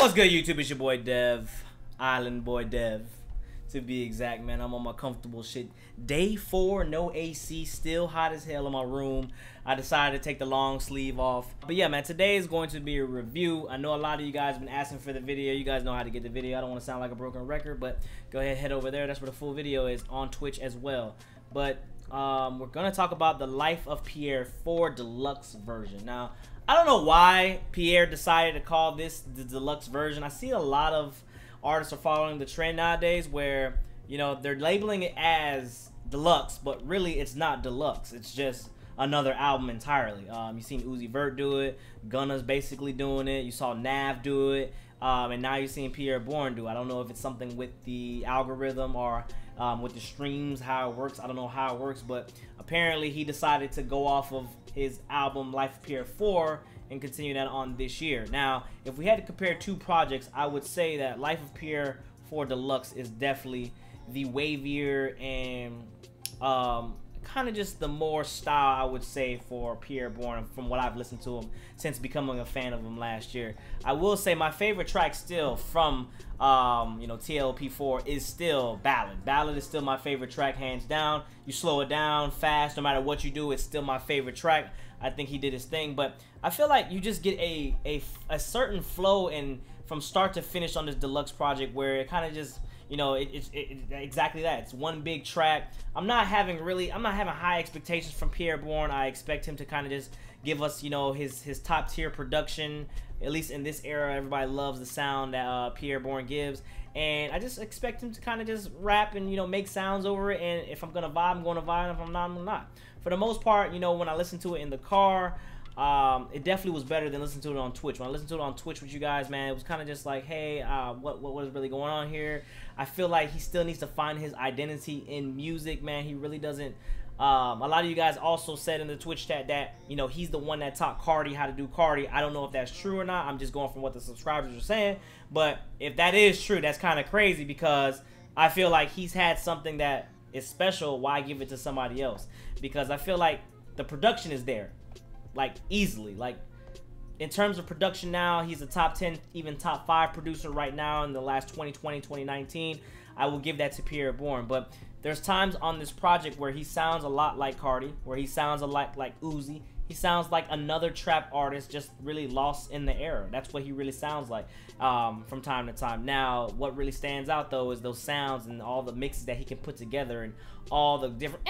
What's good, YouTube? It's your boy Dev, Island Boy Dev, to be exact, man. I'm on my comfortable shit. Day 4, no AC, still hot as hell in my room. I decided to take the long sleeve off. But yeah, man, today is going to be a review. I know a lot of you guys have been asking for the video. You guys know how to get the video. I don't want to sound like a broken record, but go ahead, head over there. That's where the full video is, on Twitch as well. But we're going to talk about the Life of Pierre 4 Deluxe version. Now, I don't know why Pierre decided to call this the deluxe version. I see a lot of artists are following the trend nowadays where, you know, they're labeling it as deluxe, but really it's not deluxe. It's just another album entirely. You've seen Uzi Vert do it. Gunna's basically doing it. You saw Nav do it. And now you're seeing Pierre Bourne do it. I don't know if it's something with the algorithm or with the streams, how it works. I don't know how it works, but apparently he decided to go off of his album Life of Pierre 4 and continue that on this year. Now, if we had to compare two projects, I would say that Life of Pierre 4 Deluxe is definitely the wavier and kind of just the more style, I would say, for Pierre Bourne from what I've listened to him since becoming a fan of him last year. I will say my favorite track still from you know, TLP4 is still Ballad. Ballad is still my favorite track, hands down. You slow it down fast, no matter what you do, it's still my favorite track. I think he did his thing, but I feel like you just get a certain flow and from start to finish on this deluxe project where it kind of just, you know, it's exactly that. It's one big track. I'm not having high expectations from Pierre Bourne. I expect him to kind of just give us, you know, his top tier production. At least in this era, everybody loves the sound that Pierre Bourne gives. And I just expect him to kind of just rap and, you know, make sounds over it. And if I'm going to vibe, I'm going to vibe. If I'm not, I'm not. For the most part, you know, when I listen to it in the car, it definitely was better than listening to it on Twitch. When I listened to it on Twitch with you guys, man, it was kind of just like, hey, what is really going on here? I feel like he still needs to find his identity in music, man. He really doesn't. A lot of you guys also said in the Twitch chat that, you know, he's the one that taught Cardi how to do Cardi. I don't know if that's true or not. I'm just going from what the subscribers are saying. But if that is true, that's kind of crazy because I feel like he's had something that is special. Why give it to somebody else? Because I feel like the production is there. Like, easily. Like, in terms of production now, he's a top 10, even top 5 producer right now in the last 2020, 2019. I will give that to Pierre Bourne. But there's times on this project where he sounds a lot like Cardi, where he sounds a lot like Uzi. He sounds like another trap artist just really lost in the era. That's what he really sounds like from time to time. Now, what really stands out, though, is those sounds and all the mixes that he can put together and all the different,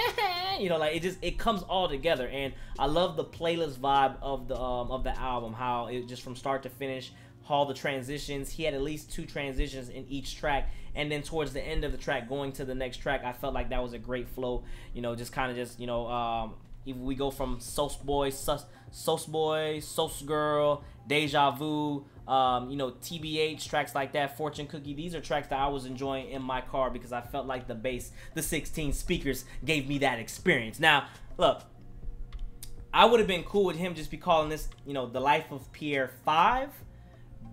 you know, like it comes all together. And I love the playlist vibe of the album, how it just from start to finish, all the transitions. He had at least 2 transitions in each track. And then towards the end of the track, going to the next track, I felt like that was a great flow, you know, just kind of just, you know, if we go from Sauce Boy, Sauce Girl, Deja Vu, you know, TBH, tracks like that, Fortune Cookie. These are tracks that I was enjoying in my car because I felt like the bass, the 16 speakers gave me that experience. Now, look, I would have been cool with him just be calling this, you know, the Life of Pierre 5.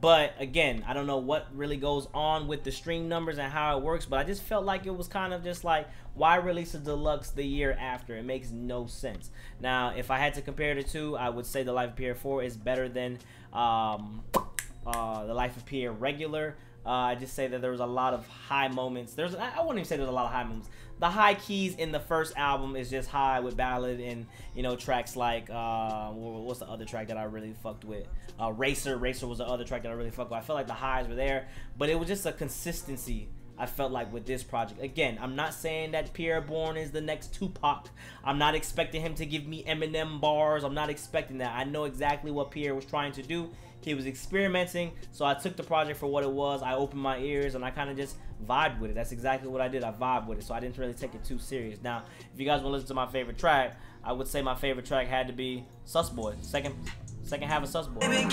But again, I don't know what really goes on with the stream numbers and how it works, but I just felt like it was kind of just like, why release a deluxe the year after? It makes no sense. Now, if I had to compare the two, I would say the Life of Pierre 4 is better than the Life of Pierre regular. I just say that there was a lot of high moments. I wouldn't even say there's a lot of high moments. The high keys in the first album is just high with Ballad and, you know, tracks like, what's the other track that I really fucked with? Racer. Racer was the other track that I really fucked with. I felt like the highs were there, but it was just a consistency, I felt like, with this project. Again, I'm not saying that Pierre Bourne is the next Tupac. I'm not expecting him to give me Eminem bars. I'm not expecting that. I know exactly what Pierre was trying to do. He was experimenting, so I took the project for what it was. I opened my ears, and I kind of just vibed with it. That's exactly what I did. I vibed with it, so I didn't really take it too serious. Now, if you guys want to listen to my favorite track, I would say my favorite track had to be Sauce Boy. Second half of Sauce Boy. Hey.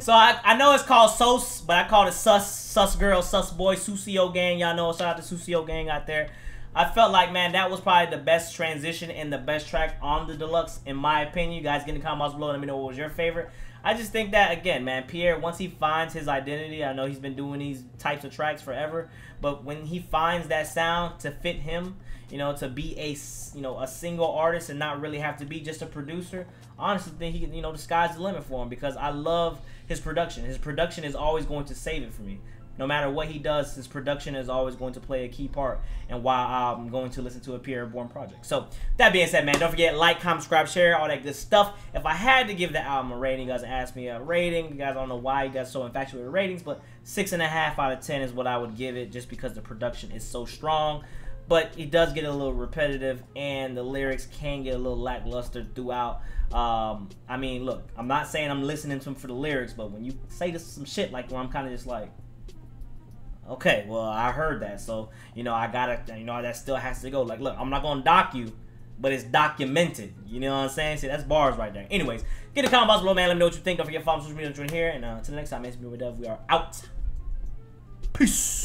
So I know it's called Sauce, but I call it Sus, Sus Girl, Sus Boy, Susio Gang. Y'all know, shout out to Susio Gang out there. I felt like, man, that was probably the best transition and the best track on the deluxe, in my opinion. You guys get in the comments below and let me know what was your favorite. I just think that, again, man, Pierre, once he finds his identity, I know he's been doing these types of tracks forever, but when he finds that sound to fit him, you know, to be a, you know, a single artist and not really have to be just a producer, honestly think he can, you know, the sky's the limit for him, because I love his production. His production is always going to save it for me. No matter what he does, his production is always going to play a key part and why I'm going to listen to a Pierre Bourne project. So, that being said, man, don't forget, like, comment, subscribe, share, all that good stuff. If I had to give the album a rating, you guys asked me a rating. You guys don't know why you guys are so infatuated with ratings, but 6.5 out of 10 is what I would give it, just because the production is so strong. But it does get a little repetitive, and the lyrics can get a little lackluster throughout. I mean, look, I'm not saying I'm listening to him for the lyrics, but when you say this some shit like, well, I'm kind of just like, okay, well, I heard that, so, you know, I gotta, you know, that still has to go. Like, look, I'm not gonna dock you, but it's documented. You know what I'm saying? See, that's bars right there. Anyways, get a comment box below, man. Let me know what you think. Don't forget to follow me on social media, join here. And until the next time, it's me, Dev. We are out. Peace.